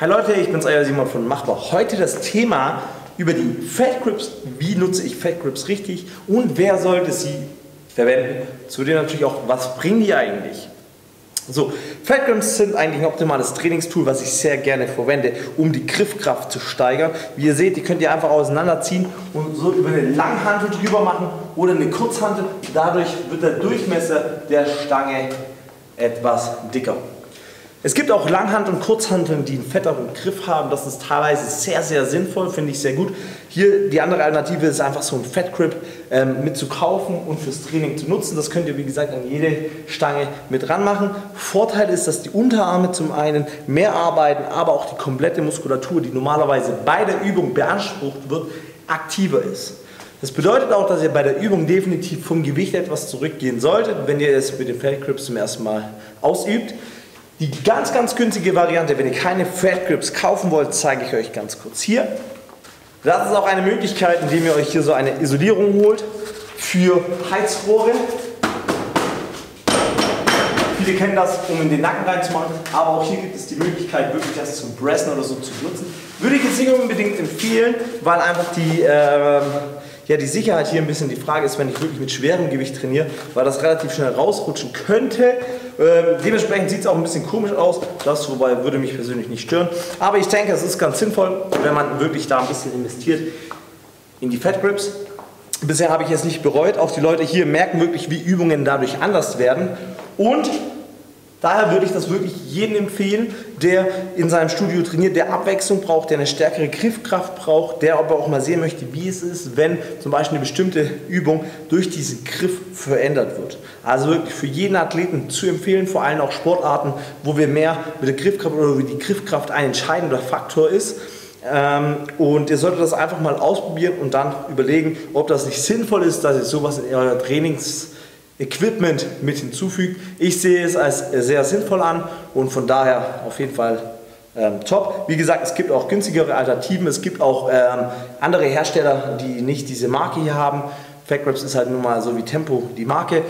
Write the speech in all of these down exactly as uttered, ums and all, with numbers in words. Hi Leute, ich bin's, euer Simon von Machbar. Heute das Thema über die Fat Gripz. Wie nutze ich Fat Gripz richtig und wer sollte sie verwenden? Zudem natürlich auch, was bringen die eigentlich? So, Fat Gripz sind eigentlich ein optimales Trainingstool, was ich sehr gerne verwende, um die Griffkraft zu steigern. Wie ihr seht, die könnt ihr einfach auseinanderziehen und so über eine Langhantel drüber machen oder eine Kurzhantel. Dadurch wird der Durchmesser der Stange etwas dicker. Es gibt auch Langhand- und Kurzhanteln, die einen fetteren Griff haben. Das ist teilweise sehr, sehr sinnvoll, finde ich sehr gut. Hier die andere Alternative ist einfach so ein Fat Grip ähm, mit zu kaufen und fürs Training zu nutzen. Das könnt ihr, wie gesagt, an jede Stange mit ranmachen. Vorteil ist, dass die Unterarme zum einen mehr arbeiten, aber auch die komplette Muskulatur, die normalerweise bei der Übung beansprucht wird, aktiver ist. Das bedeutet auch, dass ihr bei der Übung definitiv vom Gewicht etwas zurückgehen solltet, wenn ihr es mit den Fat Gripz zum ersten Mal ausübt. Die ganz, ganz günstige Variante, wenn ihr keine Fat Gripz kaufen wollt, zeige ich euch ganz kurz hier. Das ist auch eine Möglichkeit, indem ihr euch hier so eine Isolierung holt für Heizrohre. Viele kennen das, um in den Nacken reinzumachen, aber auch hier gibt es die Möglichkeit, wirklich das zu pressen oder so zu benutzen. Würde ich jetzt nicht unbedingt empfehlen, weil einfach die, äh, ja, die Sicherheit hier ein bisschen die Frage ist, wenn ich wirklich mit schwerem Gewicht trainiere, weil das relativ schnell rausrutschen könnte. Ähm, dementsprechend sieht es auch ein bisschen komisch aus, das wobei würde mich persönlich nicht stören. Aber ich denke, es ist ganz sinnvoll, wenn man wirklich da ein bisschen investiert in die Fat Gripz. Bisher habe ich es nicht bereut, auch die Leute hier merken wirklich, wie Übungen dadurch anders werden. Und daher würde ich das wirklich jedem empfehlen, der in seinem Studio trainiert, der Abwechslung braucht, der eine stärkere Griffkraft braucht, der aber auch mal sehen möchte, wie es ist, wenn zum Beispiel eine bestimmte Übung durch diesen Griff verändert wird. Also wirklich für jeden Athleten zu empfehlen, vor allem auch Sportarten, wo wir mehr mit der Griffkraft oder wie die Griffkraft ein entscheidender Faktor ist. Und ihr solltet das einfach mal ausprobieren und dann überlegen, ob das nicht sinnvoll ist, dass ihr sowas in eurer Trainings Equipment mit hinzufügt. Ich sehe es als sehr sinnvoll an und von daher auf jeden Fall ähm, top. Wie gesagt, es gibt auch günstigere Alternativen, es gibt auch ähm, andere Hersteller, die nicht diese Marke hier haben. Fat Gripz ist halt nun mal so wie Tempo die Marke.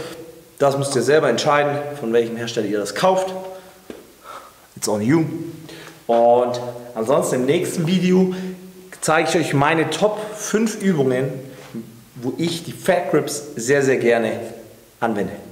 Das müsst ihr selber entscheiden, von welchem Hersteller ihr das kauft. It's on you. Und ansonsten im nächsten Video zeige ich euch meine Top fünf Übungen, wo ich die Fat Gripz sehr, sehr gerne anwende.